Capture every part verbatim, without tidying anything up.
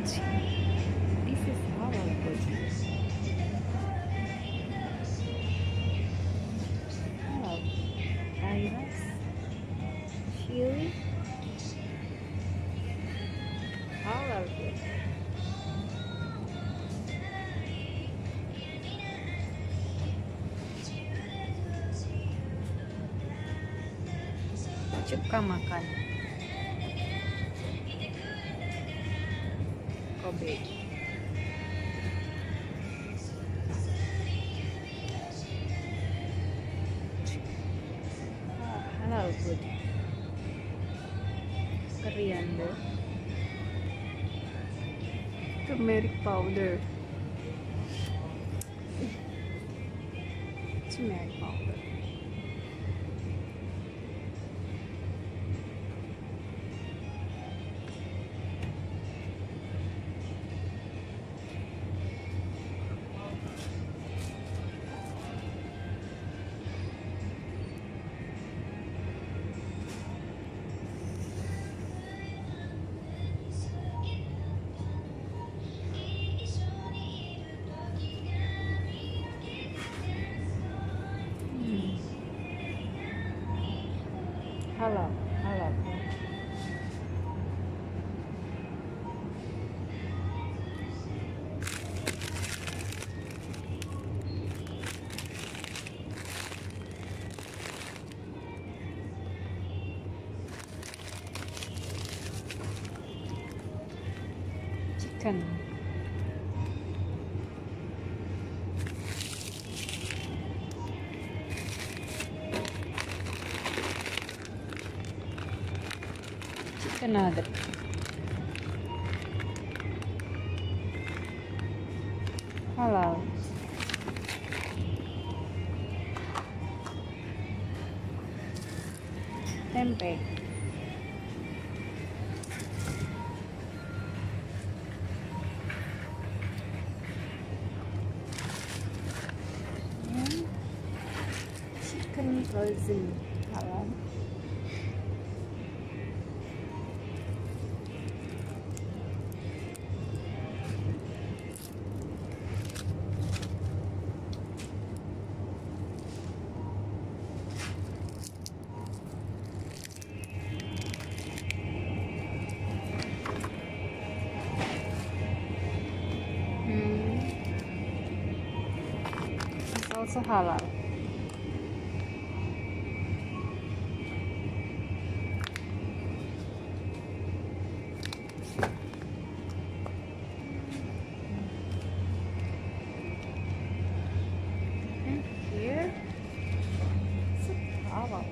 pochi. This is our pochi. Oh, iris, chili, all are good. Suka makan Kobe. Ah, halal food. Coriander, turmeric powder, turmeric powder. Halal, halal. Chicken. Another halal. Tempe. And chicken frozen halal. Also halal. And here it's a halal.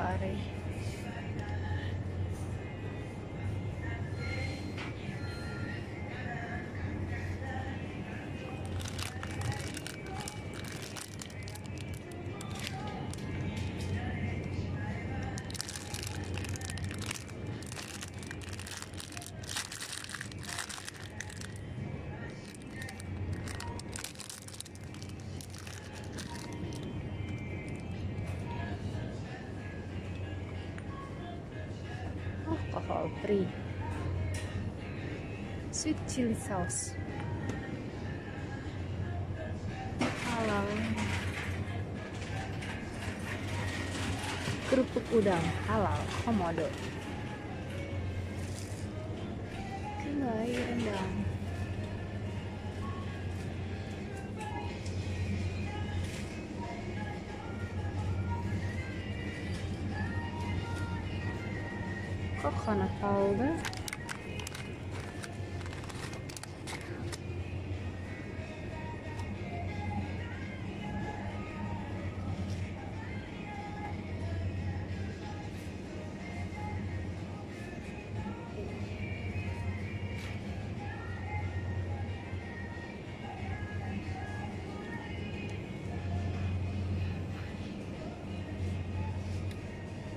Curry. Alcohol free. Sweet chili sauce. Halal. Kerupuk udang halal komodo. Kue rendang. Coconut powder,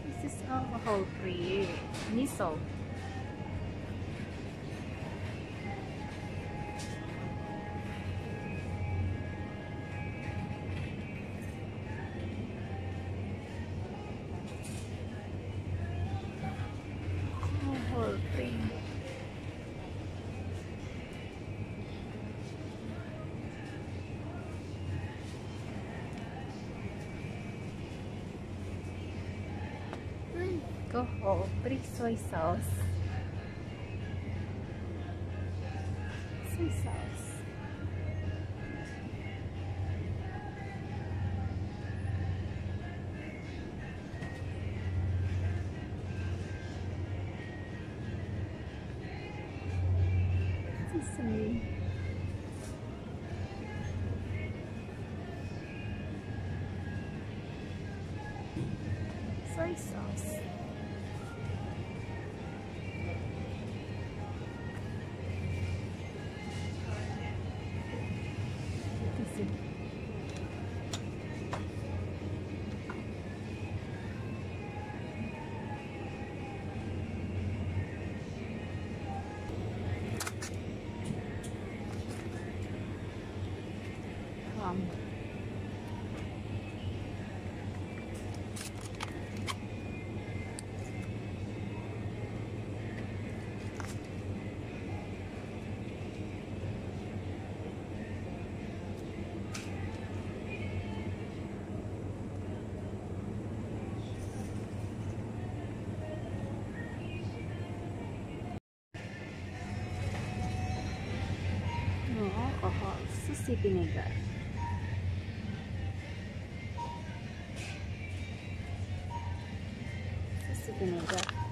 this is alcohol free. Miso. also whole brick soy sauce. Soy sauce. Sesame. Soy sauce. Um, no alcohol, sushi vinegar. Vinegar.